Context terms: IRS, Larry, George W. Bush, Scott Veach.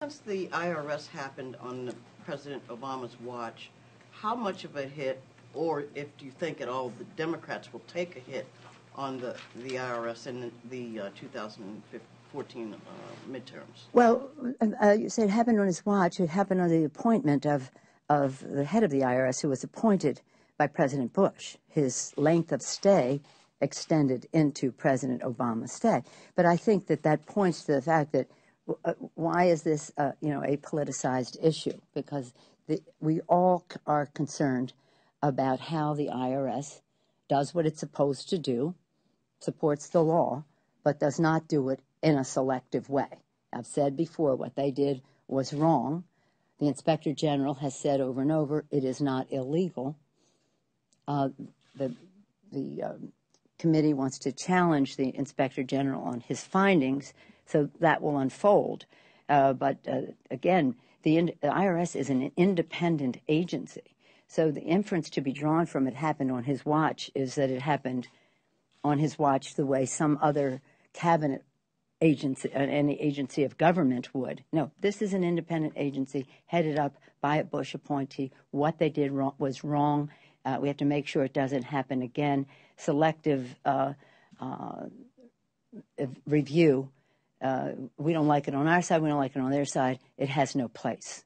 Since the IRS happened on President Obama's watch, how much of a hit, or if do you think at all the Democrats will take a hit on the IRS in the 2014 midterms? Well, you said it happened on his watch. It happened on the appointment of the head of the IRS, who was appointed by President Bush. His length of stay extended into President Obama's stay. But I think that that points to the fact that why is this, a politicized issue? Because we all are concerned about how the IRS does what it's supposed to do, supports the law, but does not do it in a selective way. I've said before what they did was wrong. The Inspector General has said over and over it is not illegal. The committee wants to challenge the Inspector General on his findings. So that will unfold. But again, the IRS is an independent agency. So the inference to be drawn from it happened on his watch is that it happened on his watch the way some other cabinet agency, any agency of government would. No, this is an independent agency headed up by a Bush appointee. What they did wrong was wrong. We have to make sure it doesn't happen again. Selective review. We don't like it on our side, we don't like it on their side. It has no place.